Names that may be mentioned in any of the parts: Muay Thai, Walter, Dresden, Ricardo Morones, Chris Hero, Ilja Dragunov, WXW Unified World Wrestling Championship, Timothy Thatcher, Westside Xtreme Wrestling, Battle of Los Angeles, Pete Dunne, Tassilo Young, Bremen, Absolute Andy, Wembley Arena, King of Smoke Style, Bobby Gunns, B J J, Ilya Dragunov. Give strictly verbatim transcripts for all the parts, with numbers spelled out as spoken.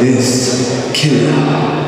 is killer.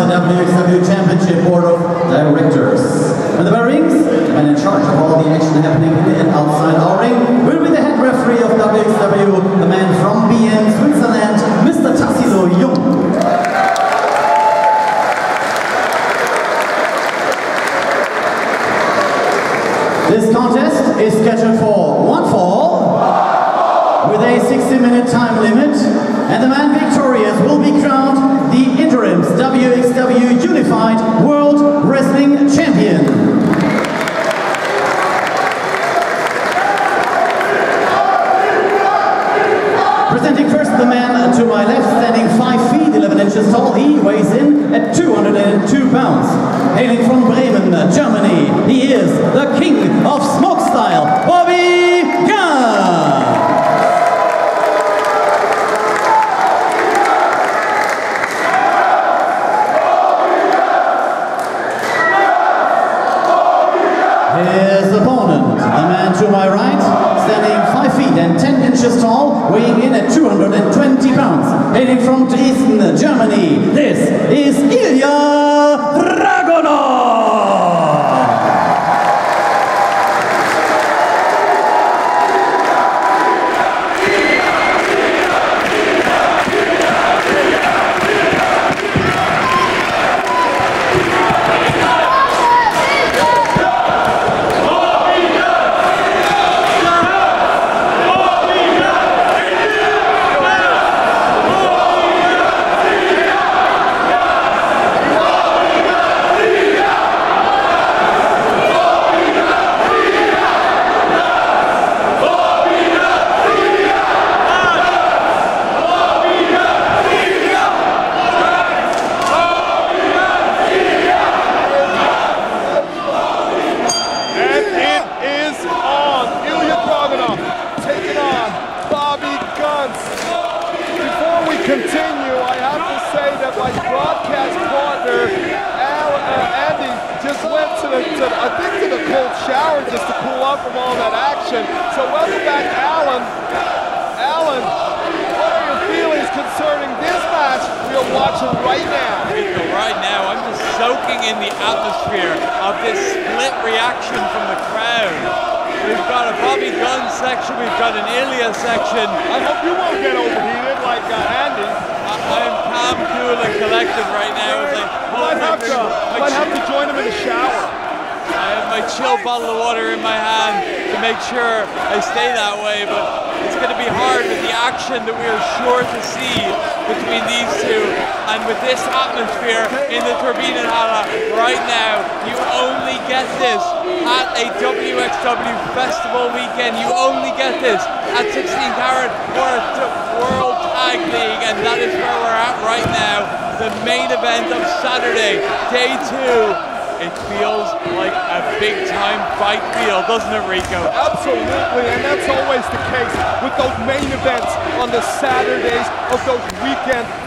W X W Championship Board of Directors. And the rings, and in charge of all the action happening in and outside our ring, will be the head referee of W X W, the man from B N, Switzerland, Mister Tassilo Young. This contest is scheduled for one fall, with a sixty minute time limit, and the man victorious will be crowned the interim W X W Unified World Wrestling Champion. Presenting first the man to my left, standing five feet eleven inches tall, he weighs in at two hundred and two pounds. Hailing from Bremen, Germany, he is the king of smoke style, Bobby Gunns. His opponent, the man to my right, standing five feet and inches tall, weighing in at two hundred twenty pounds. Hailing from Dresden, Germany, this is Ilja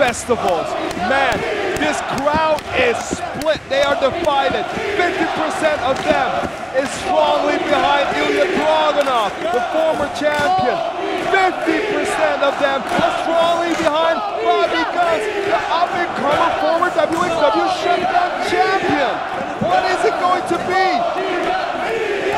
Festivals. Man, this crowd is split. They are divided. fifty percent of them is strongly behind Ilya Dragunov, the former champion. fifty percent of them are strongly behind Bobby Gunns, the up-and-comer former W X W Showdown champion. What is it going to be?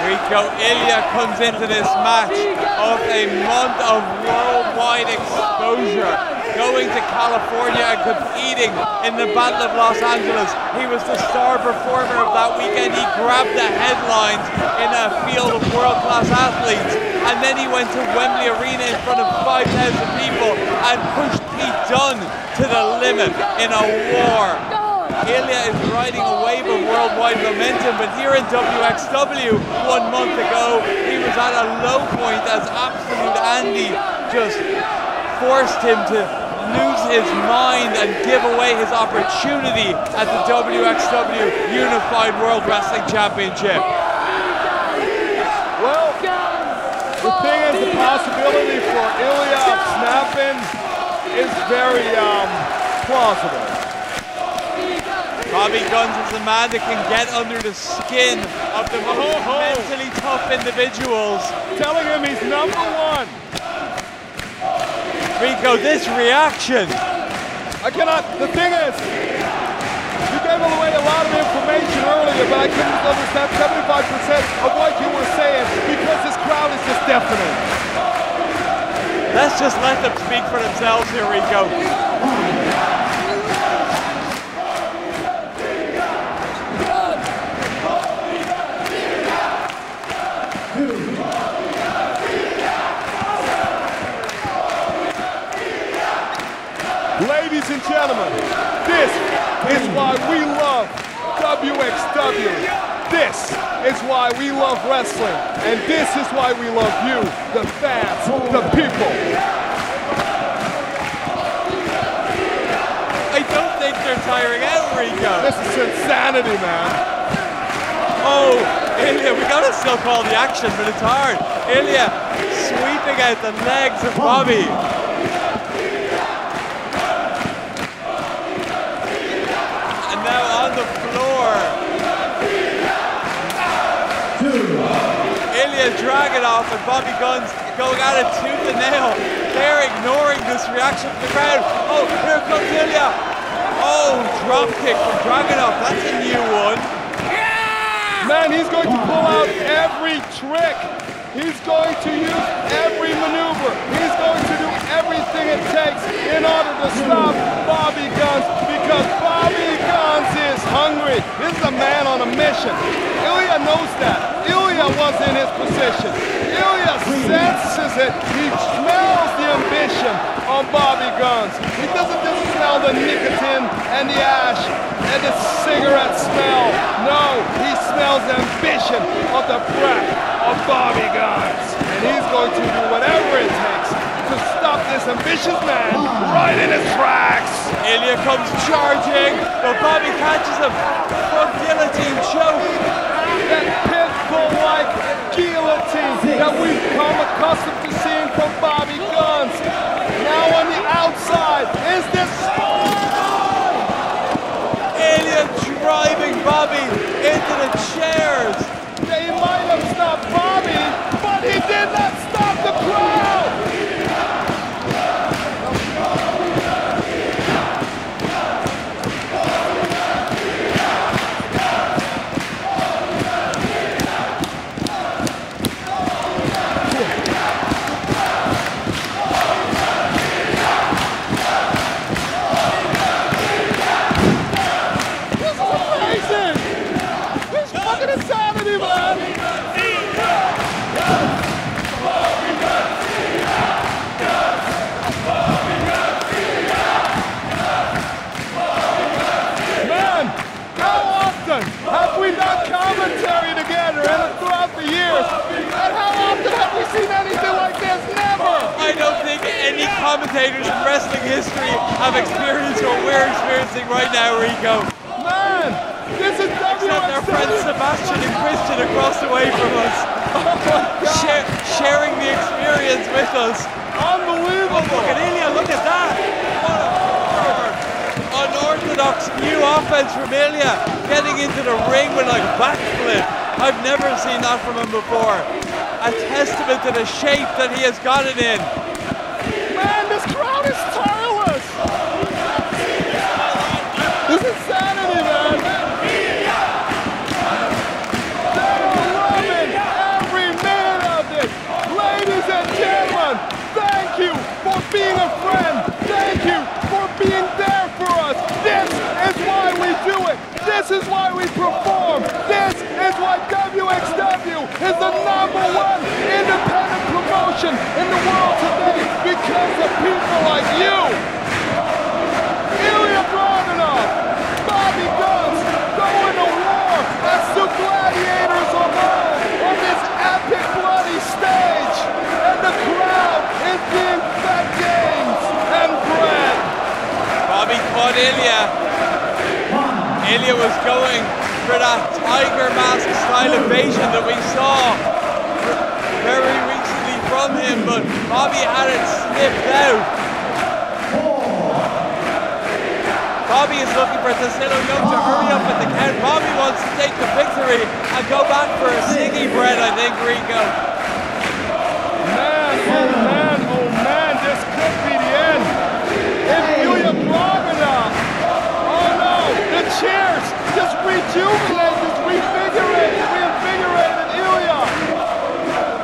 Rico, Ilya comes into this match of a month of worldwide exposure. Going to California and competing in the Battle of Los Angeles. He was the star performer of that weekend. He grabbed the headlines in a field of world-class athletes. And then he went to Wembley Arena in front of five thousand people and pushed Pete Dunne to the limit in a war. Ilya is riding a wave of worldwide momentum, but here in W X W one month ago, he was at a low point as Absolute Andy just forced him to lose his mind and give away his opportunity at the W X W Unified World Wrestling Championship. Well, the thing is, the possibility for Ilya of snapping is very um, plausible. Bobby Gunns is a man that can get under the skin of the most oh, oh. mentally tough individuals. Telling him he's number one. Rico, this reaction. I cannot, the thing is, you gave away a lot of information earlier, but I couldn't understand seventy-five percent of what you were saying because this crowd is just deafening. Let's just let them speak for themselves here, Rico. Ladies and gentlemen, this is why we love W X W. This is why we love wrestling. And this is why we love you, the fans, the people. I don't think they're tiring out, Rico. This is insanity, man. Oh, Ilya, we gotta still call the action, but it's hard. Ilya sweeping out the legs of Bobby. Ilya's Dragunov and Bobby Gunns going at it tooth and nail. They're ignoring this reaction from the crowd. Oh, here comes Ilja. Oh, drop kick from Dragunov. That's a new one. Yeah! Man, he's going to pull out every trick. He's going to use every maneuver. He's going to do everything it takes in order to stop Bobby Gunns, because Bobby Gunns is hungry. This is a man on a mission. Ilja knows that. Ilja was in his position. Ilja senses it. He smells the ambition on Bobby Gunns. He doesn't just smell the nicotine and the ash and the cigarette smell. No, he smells the ambition of the brat of Bobby Gunns, and he's going to do whatever it takes to stop this ambitious man right in his tracks. Ilja comes charging, but Bobby catches him from guillotine choke. That pit bull-like guillotine that we've come accustomed to seeing from Bobby Gunns. Now on the outside is this. Ilja driving Bobby into the chairs. They might have stopped Bobby, but he did not stop the crowd! Commentators in wrestling history have experienced what we're experiencing right now, Rico. Man, this is W X W. Except our friends Sebastian and Christian across the way from us, oh Share, sharing the experience with us. Unbelievable! Look at Ilja, look at that! What a unorthodox new offense from Ilja, getting into the ring with like backflip. I've never seen that from him before. A testament to the shape that he has got it in. Being a friend, thank you for being there for us. This is why we do it. This is why we perform. This is why W X W is the number one independent promotion in the world today, because of people like you. Ilja Dragunov, Bobby Gunns, go into war as two gladiators alone on this epic bloody stage, and the crowd is being fed games and bread. Bobby caught Ilja. Ilja was going for that tiger mask style invasion that we saw very recently from him, but Bobby had it snipped out. Bobby is looking for Tassilo Young to hurry up at the count. Bobby wants to take the victory and go back for a Siggy bread, I think, Rico. Man, oh man, oh man, this could be the end. If Ilja Dragunov, oh no, the cheers just rejuvenate, just reinvigorate, reinvigorated Ilja.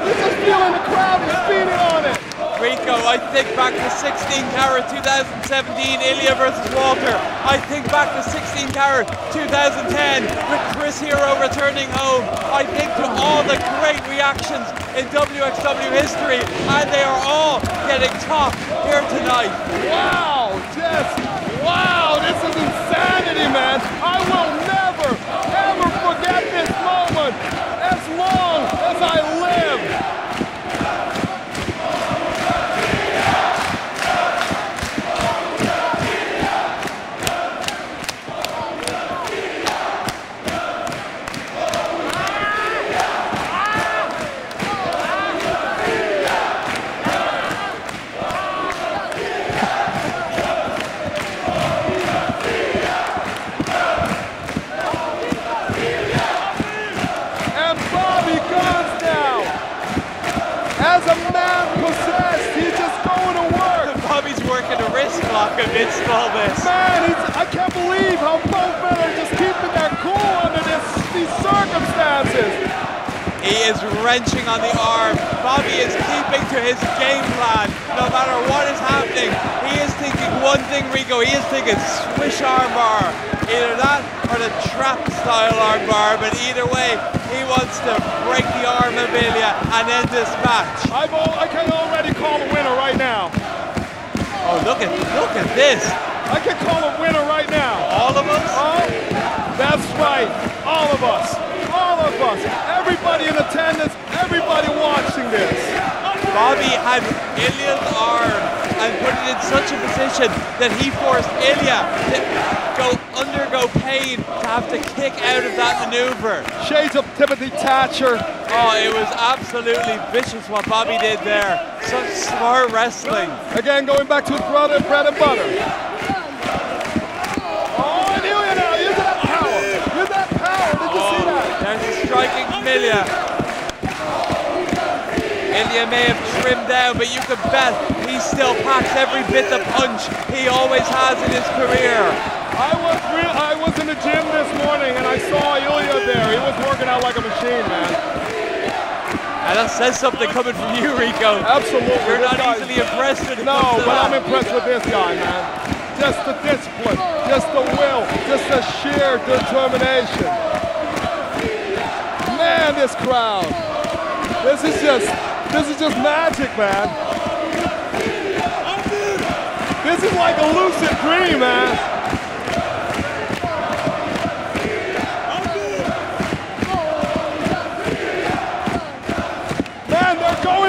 This is feeling the crowd is feeding on it. Rico, I think back to sixteen carat twenty seventeen, Ilja versus Walter. I think back to sixteen carat twenty ten, with Chris Hero returning home. I think to all the great reactions in W X W history, and they are all getting top here tonight. Wow, Jess, wow, this is insanity, man. I will never, ever forget this moment as long as I live. man possessed. He's just going to work. Bobby's working a wrist lock amidst all this. Man, he's, I can't believe how both men are just keeping their cool under this, these circumstances. He is wrenching on the arm. Bobby is keeping to his game plan. No matter what is happening, he is thinking one thing, Rico. He is thinking swish armbar. Either that or the trap style armbar, but either way, he wants to break the arm of Ilja and end this match. I've all, I can already call the winner right now. Oh, look at look at this. I can call a winner right now. All of us? Oh, that's right. All of us. All of us. Everybody in attendance, everybody watching this. Bobby had Ilja's arm and put it in such a position that he forced Ilja to go undergo pain to have to kick out of that maneuver. Shades of Timothy Thatcher. Oh, it was absolutely vicious what Bobby did there. Such smart wrestling. Again, going back to his brother, bread and butter. Oh, and Ilja now, use that power. Use that power, did you oh, see that? There's a striking Ilja. Ilja may have trimmed down, but you could bet he still packs every bit of punch he always has in his career. I was real, I was in the gym this morning and I saw Ilja there. He was working out like a machine, man. And that says something coming from you, Rico. Absolutely. You're not guy, easily impressed with No, but that. I'm impressed with this guy, man. Just the discipline, just the will, just the sheer determination. Man, this crowd. This is just, this is just magic, man. This is like a lucid dream, man.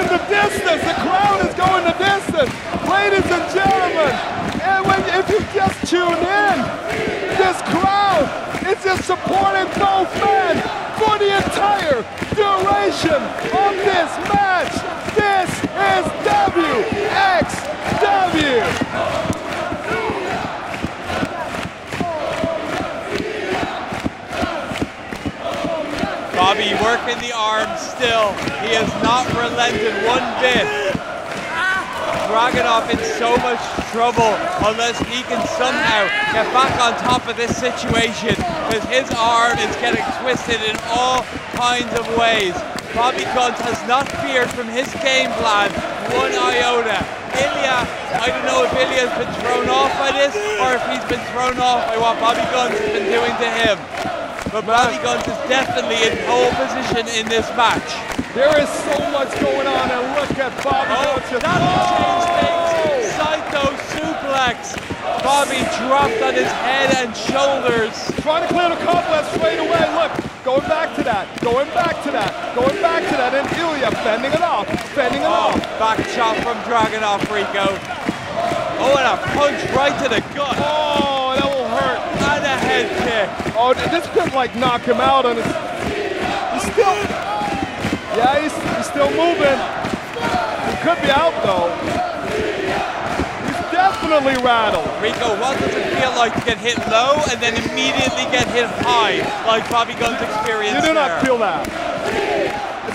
The distance, the crowd is going the distance. Ladies and gentlemen, and when, if you just tune in, this crowd is just supporting both men for the entire duration of this match. This is W X W. Bobby working the arm still. He has not relented one bit. Dragunov in so much trouble unless he can somehow get back on top of this situation, because his arm is getting twisted in all kinds of ways. Bobby Gunns has not feared from his game plan one iota. Ilja, I don't know if Ilja's been thrown off by this or if he's been thrown off by what Bobby Gunns has been doing to him. But Bobby Gunns is definitely in pole position in this match. There is so much going on, and look at Bobby Gunns. Oh, that will change things. Saito suplex. Bobby dropped on his head and shoulders. Trying to clear the complex straight away. Look, going back to that, going back to that, going back to that, and Ilja fending it off, fending it off. Oh, back chop from Dragunov, Rico. Oh, and a punch right to the gut. Oh, that will hurt. And a head kick. Oh, this could like knock him out on his. He's still. Yeah, he's, he's still moving. He could be out though. He's definitely rattled. Rico, what does it feel like to get hit low and then immediately get hit high, like Bobby Gunns experienced? You do not there. feel that,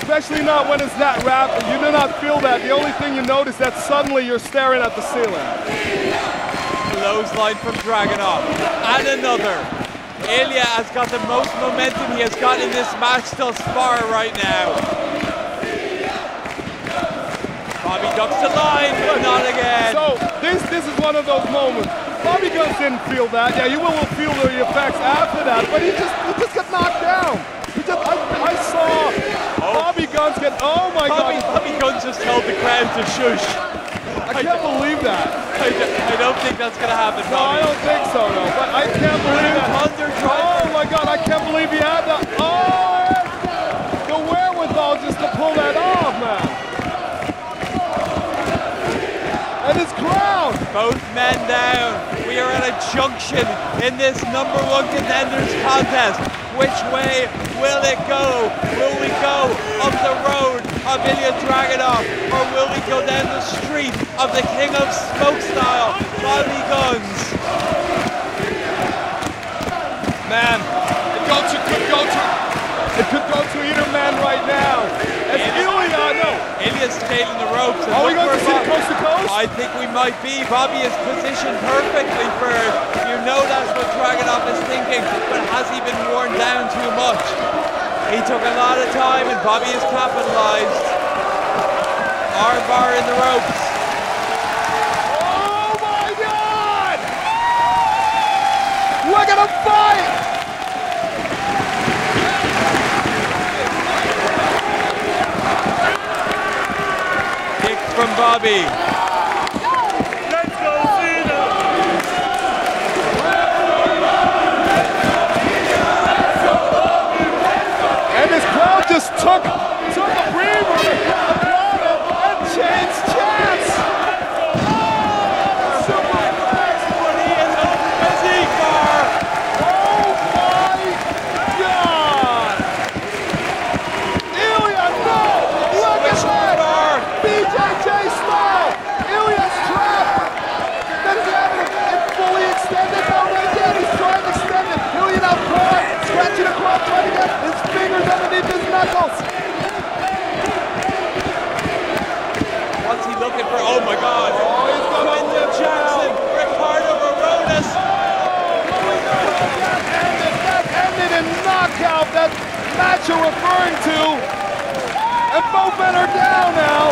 especially not when it's that rapid. You do not feel that. The only thing you notice is that suddenly you're staring at the ceiling. Clothesline from Dragunov, and another. Ilja has got the most momentum he has got in this match thus far right now. Bobby ducks the line, but not again. So this this is one of those moments. Bobby Gunns didn't feel that. Yeah, you will feel the effects after that, but he just he just got knocked down. He just I, I saw oh. Bobby Gunns get oh my Bobby, god. Bobby Gunns just held the crowd to shush. I can't I, believe that. I don't, I don't think that's going to happen, Bobby. No, I don't think so, no. But I can't believe that. Oh, my God, I can't believe he had that. Oh, the wherewithal just to pull that off, man. And his crowd. Both men down. We are at a junction in this number one contenders contest. Which way will it go? Will we go up the road of Ilja Dragunov, or will we go down the street of the King of Smoke style, Bobby Gunns? Man, it go to, could go to, it could go to either man right now. As Ilja, no, Maybe it's tailing the ropes. Are we going to see coast to coast? I think we might be. Bobby is positioned perfectly for it. You know that's what Dragunov is thinking, but has he been worn down too much? He took a lot of time and Bobby is capitalized. Armbar in the ropes. Oh my God! We're gonna fight! From Bobby. Let's go see them. And this crowd just took, took a breather, applauded, and changed chants. Oh, superplex, but he is over the Z-bar. Oh my God! Ilja, no! Look at that! B J J style! Ilja's trapped! That is having it fully extended. No, right there, he's trying to extend it. Ilja now caught, scratching across, trying to get his fingers underneath his knuckles. What's he looking for? Oh my God! Oh, he's going to Jackson! Ricardo Morones! Oh my God! That ended, that ended in knockout, that match you're referring to. And both men are down now.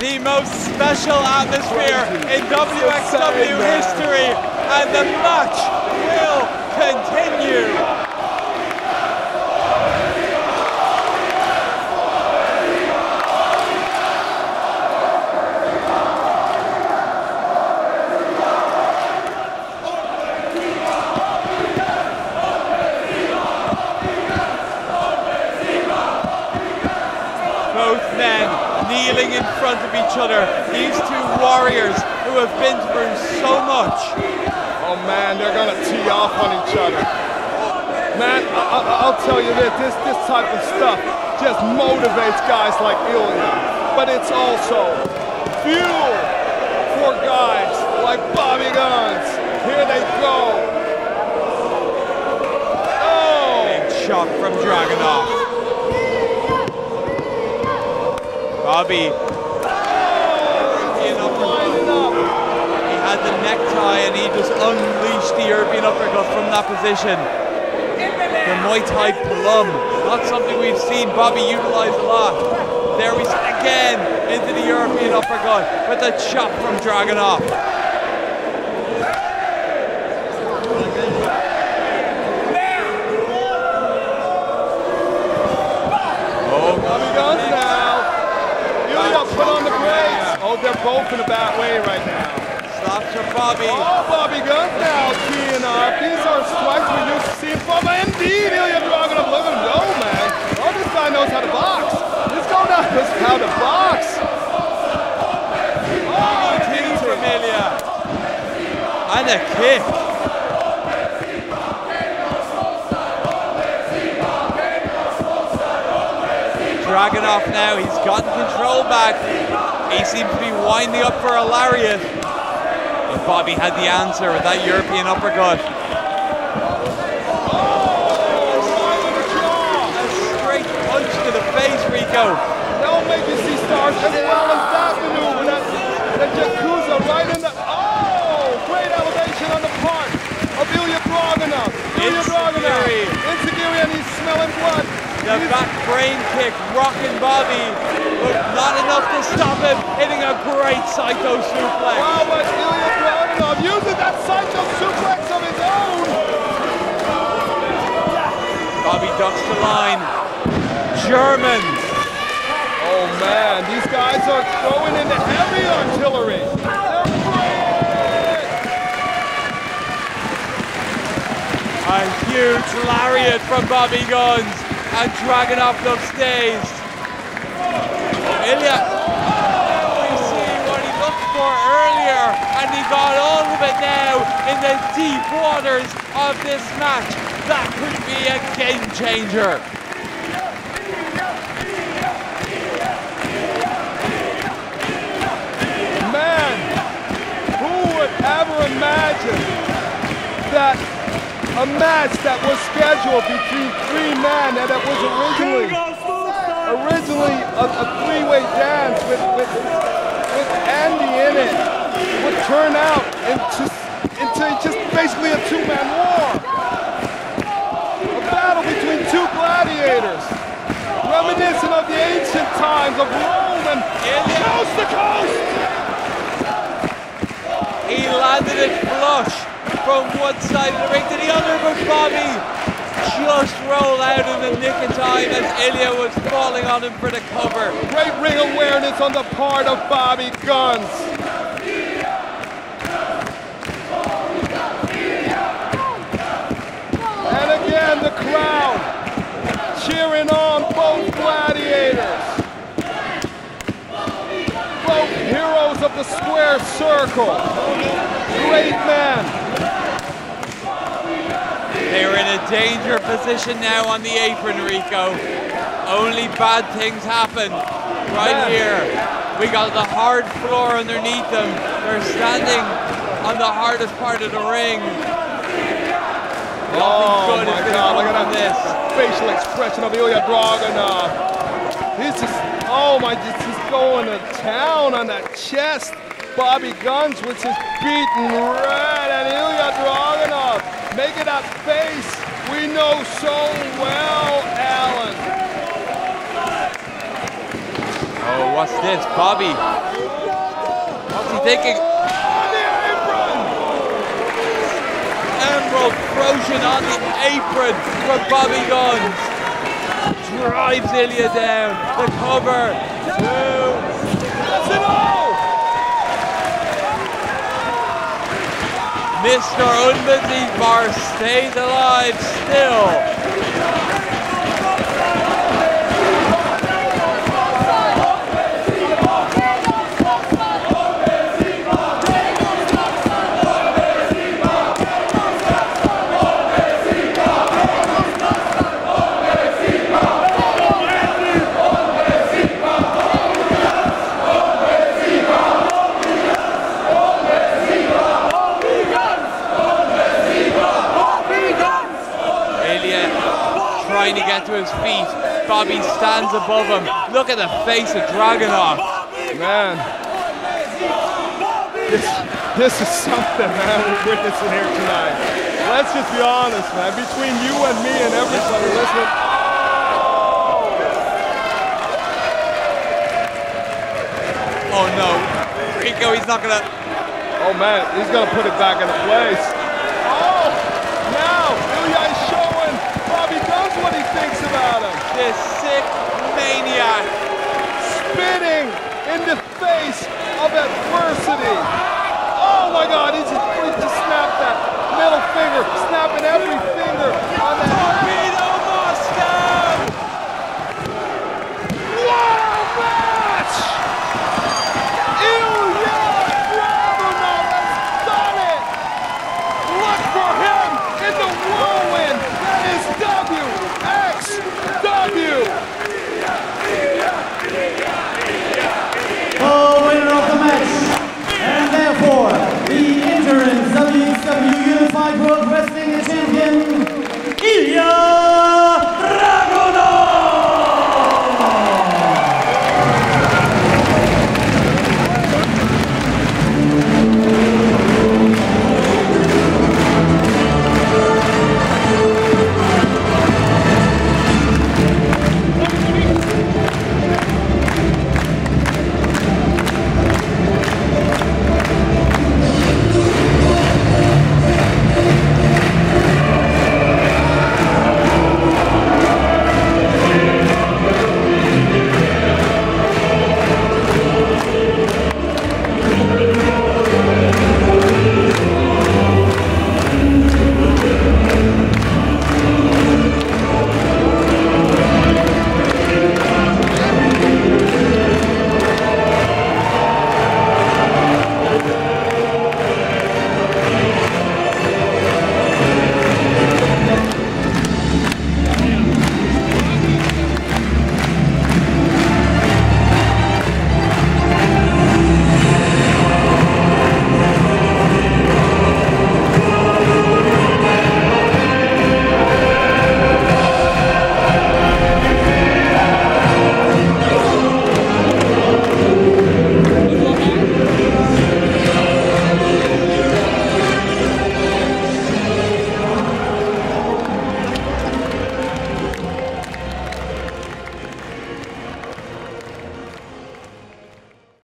The most special atmosphere in W X W history, and the match will continue. Both men kneeling in front of each other, these two warriors who have been through so much. Oh man, they're gonna tee off on each other. Man, I, I, I'll tell you this, this, this type of stuff just motivates guys like Ilja, but it's also fuel for guys like Bobby Gunns. Here they go. Oh! Big shot from Dragunov. Bobby, European uppercut. He had the necktie and he just unleashed the European uppercut from that position. The Muay Thai plum, not something we've seen Bobby utilize a lot. There we see again into the European uppercut with a chop from Dragunov. They're both in a bad way right now. Stops from Bobby. Oh, Bobby Gunn now keying up. These are strikes we used to see from indeed. Ilja Dragunov, look at him go, man. Oh, this guy knows how to box. This guy knows how to box. Oh, team from Ilja. And a kick. Dragunov now, he's gotten control back. He seems to be winding up for a lariat. And Bobby had the answer with that European uppercut. Oh, a straight punch to the face, Rico. That'll make you see stars as well as that maneuver. That's the Yakuza right in the... Oh, great elevation on the part of Ilja Dragunov. Ilja Dragunov. Insigiri, and he's smelling blood. The back brain kick rocking Bobby. But not enough to stop him, hitting a great psycho suplex. Wow, but Ilja Dragunov using that psycho suplex of his own. Bobby ducks the line. German. Oh man, these guys are throwing into heavy artillery. They're great. A huge lariat from Bobby Gunns, and Dragunov upstays. Ilja, we see what he looked for earlier, and he got all of it now in the deep waters of this match. That could be a game changer. Man, who would ever imagine that a match that was scheduled between three men, and it was originally originally a, a three-way dance with, with with Andy in it, would turn out into into just basically a two-man war, a battle between two gladiators, reminiscent of the ancient times of Rome and coast to coast. He landed it flush from one side of the ring to the other, but Bobby just rolled out in the nick of time as Ilja was falling on him for the cover. Great ring awareness on the part of Bobby Gunns. And again the crowd cheering on both gladiators, both heroes of the square circle. Great man. They're in a danger position now on the apron, Rico. Only bad things happen right here. We got the hard floor underneath them. They're standing on the hardest part of the ring. Oh my God, look at this facial expression of Ilja Dragunov. He's just, oh my, he's going to town on that chest. Bobby Gunns, which is beaten red, and Ilja Dragunov making that face we know so well, Alan. Oh, what's this, Bobby? What's he thinking? On the apron! Emerald Crozier on the apron from Bobby Gunns. Drives Ilja down, the cover, two, that's it all! Mister Unbelief Bar stays alive still. To his feet, Bobby stands above him. Look at the face of Dragunov. Man, this, this is something, man, we're witnessing here tonight. Let's just be honest, man, between you and me and everybody listening. Oh no, Rico, he's not gonna... Oh man, he's gonna put it back into place.